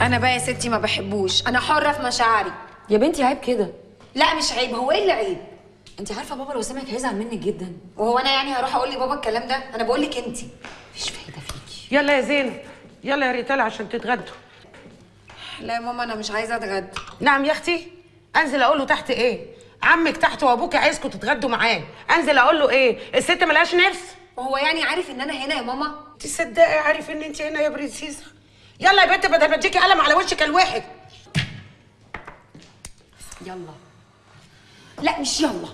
انا بقى يا ستي ما بحبوش، انا حره في مشاعري. يا بنتي عيب كده. لا مش عيب، هو ايه اللي عيب؟ انت عارفه بابا لو سمعك هيزعل منك جدا. وهو انا يعني هروح اقول لبابا الكلام ده؟ انا بقول لك انت مفيش فايده فيكي. يلا يا زينب، يلا يا ريتال عشان تتغدوا. لا يا ماما انا مش عايزه اتغدى. نعم يا اختي؟ انزل اقول له تحت ايه؟ عمك تحت وابوك عايزكم تتغدوا معاه. انزل اقول له ايه؟ الست ملهاش نفس. وهو يعني عارف ان انا هنا يا ماما؟ تصدقي عارف ان انت هنا يا برنسيسه. يلا يا بنت بدل ما اديكي قلم على وشك الواحد. يلا. لا مش يلا،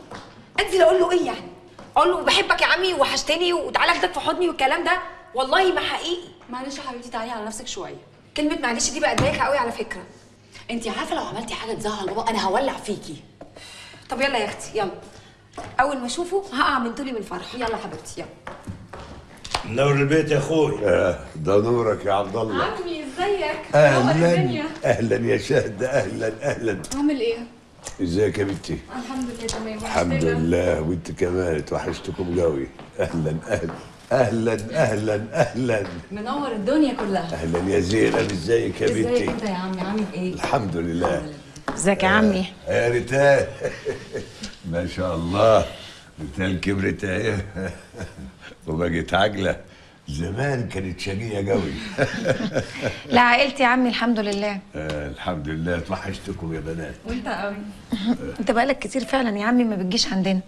انزل اقول له ايه يعني؟ اقول له بحبك يا عمي وحشتني وتعالى اخدك في حضني والكلام ده؟ والله ما حقيقي. معلش يا حبيبتي تعالي على نفسك شويه. كلمه معلش دي بقت بايخه قوي على فكره. انت عارفه لو عملتي حاجه تزعل بابا انا هولع فيكي. طب يلا يا اختي يلا، اول ما اشوفه هقع من طولي من الفرح. يلا حبيبتي يلا. نور البيت يا اخويا. ده نورك يا عبد الله. عمي ازيك؟ اهلا اهلا يا شهد. اهلا اهلا. عامل ايه؟ ازيك يا بنتي؟ الحمد لله تمام. الحمد لله. وانت كمان اتوحشتكم قوي. اهلا اهلا اهلا اهلا اهلا. منور الدنيا كلها. اهلا يا زينب. ازيك يا بنتي؟ ازيك انت يا عمي؟ عامل ايه؟ الحمد لله. ازيك يا عمي؟ يا ريتال ما شاء الله، ريتال كبرت اهي وبقت عجله. زمان كانت شقيه قوي. لا عائلتي يا عمي الحمد لله. الحمد لله. توحشتكم يا بنات. وانت قوي. انت بقالك كتير فعلا يا عمي ما بتجيش عندنا.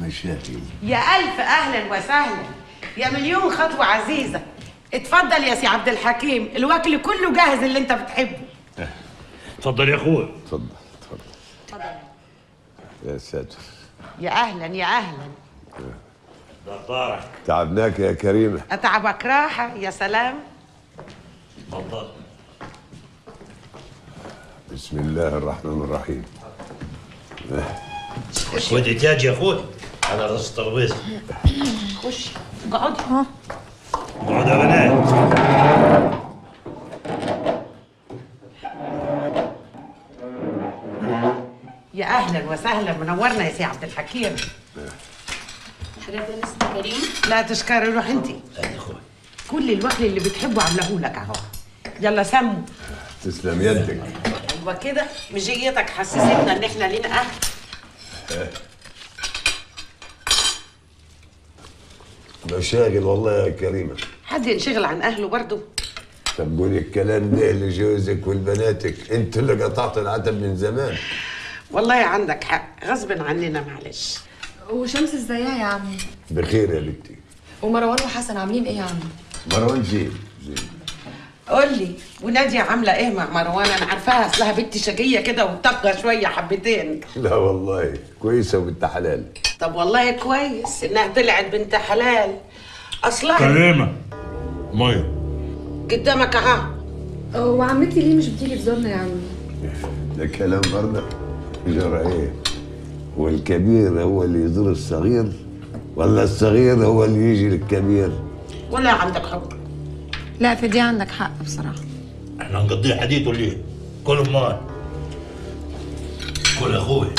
مشاكل. يا الف اهلا وسهلا يا مليون خطوه عزيزه. اتفضل يا سي عبد الحكيم، الوكل كله جاهز اللي انت بتحبه. اتفضل يا اخويا. اتفضل اتفضل اتفضل. يا ساتر. يا اهلا يا اهلا. نضارك تعبناك يا كريمه. اتعبك راحه. يا سلام. اتفضل. بسم الله الرحمن الرحيم. خدي تاج يا اخويا على راس الترابيزه. خشي اقعدي. ها اقعدوا يا بنات. يا اهلا وسهلا، منورنا يا سي عبد الحكيم. حضرتك لسه كريم؟ لا تشكري، روح انت. كل الوكل اللي بتحبه عامله لك اهو. يلا سمو. تسلم يدك. ايوه كده، مجيتك حسستنا ان احنا لينا اهل. مشاغل والله يا كريمه. حد ينشغل عن اهله برضه؟ طب قولي الكلام ده لجوزك ولبناتك، انت اللي قطعت العتب من زمان. والله عندك حق، غصب عننا معلش. وشمس ازيها يا عمي؟ بخير يا بنتي. ومروان وحسن عاملين ايه يا عمي؟ مروان زين زين. قول لي وناديه عامله ايه مع مروان؟ انا عارفاها اصلها بنت شقيه كده وطاقه شويه حبتين. لا والله كويسه وبنت حلال. طب والله كويس انها طلعت بنت حلال اصلها. كريمه ميه قدامك اهو. وعمتي ليه مش بتيجي تزورنا يا عمي؟ ده كلام برضه جرى ايه؟ والكبير هو اللي يزور الصغير ولا الصغير هو اللي يجي للكبير؟ ولا عندك حق. لا في دي عندك حق بصراحه. احنا نقضيه حديد ولا ايه؟ كل ما كل اخويا.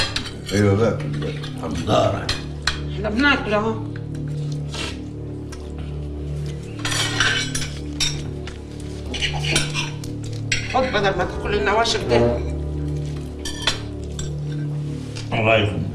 ايوه بقى حمدارة. احنا بناكل اهو. خد بدل ما تاكل النواشف ده. الله يخليك.